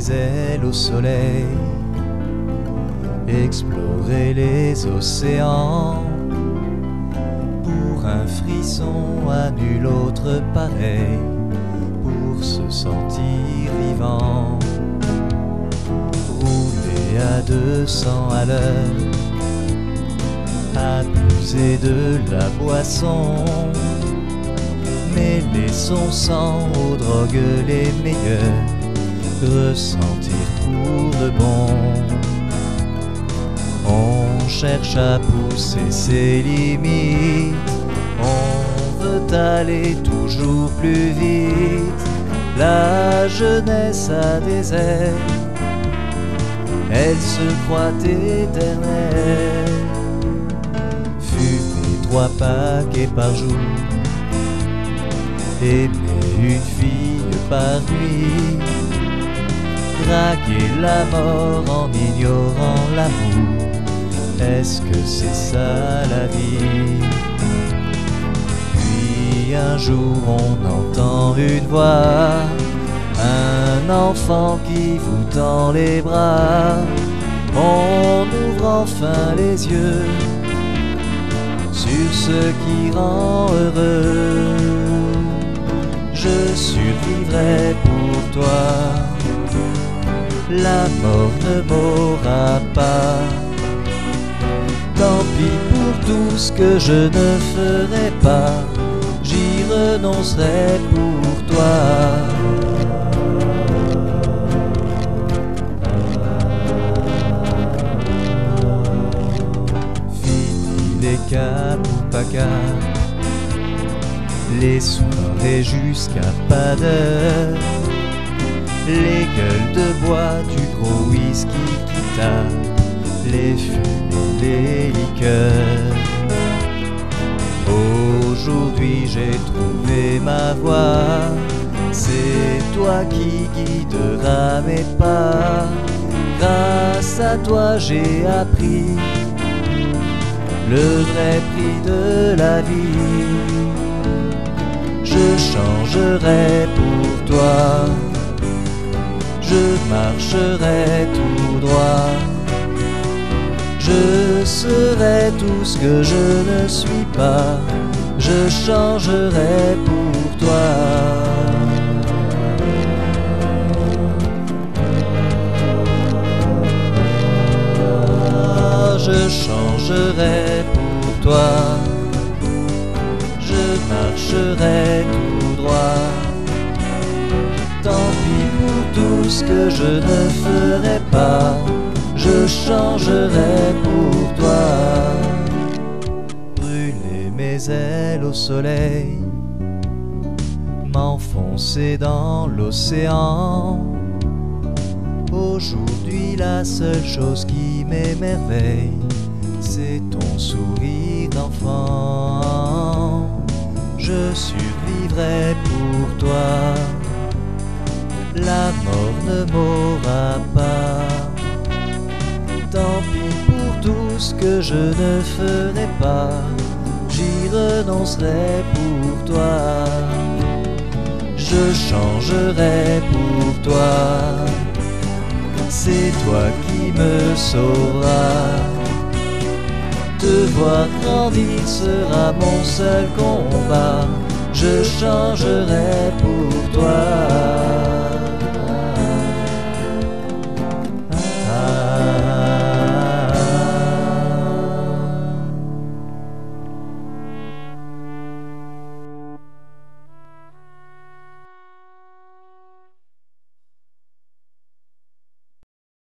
les ailes au soleil, explorer les océans pour un frisson à nul autre pareil, pour se sentir vivant. Rouler à 200 à l'heure, abuser de la boisson, mais laissons sans aux drogues les meilleures, ressentir pour de bon. On cherche à pousser ses limites, on veut aller toujours plus vite. La jeunesse a des ailes, elle se croit éternelle. Fumer 3 paquets par jour, aimer une fille par nuit, draguer la mort en ignorant l'amour. Est-ce que c'est ça la vie? Puis un jour on entend une voix, un enfant qui vous tend les bras. On ouvre enfin les yeux sur ce qui rend heureux. Je survivrai pour toi, la mort ne m'aura pas. Tant pis pour tout ce que je ne ferai pas, j'y renoncerai pour toi. Fini les caps ou pacards, les soirées jusqu'à pas d'heure, les gueules de bois, du gros whisky qui tape, les fumées, les liqueurs. Aujourd'hui j'ai trouvé ma voie, c'est toi qui guideras mes pas. Grâce à toi j'ai appris le vrai prix de la vie. Je changerai pour toi, je marcherai tout droit, je serai tout ce que je ne suis pas, je changerai pour toi. Je changerai pour toi, je marcherai tout droit. Tant pis pour tout ce que je ne ferai pas, je changerai pour toi. Brûler mes ailes au soleil, m'enfoncer dans l'océan. Aujourd'hui la seule chose qui m'émerveille, c'est ton sourire d'enfant. Je survivrai pour toi, la mort ne m'aura pas. Tant pis pour tout ce que je ne ferai pas, j'y renoncerai pour toi. Je changerai pour toi, c'est toi qui me sauveras. Te voir grandir sera mon seul combat, je changerai pour toi.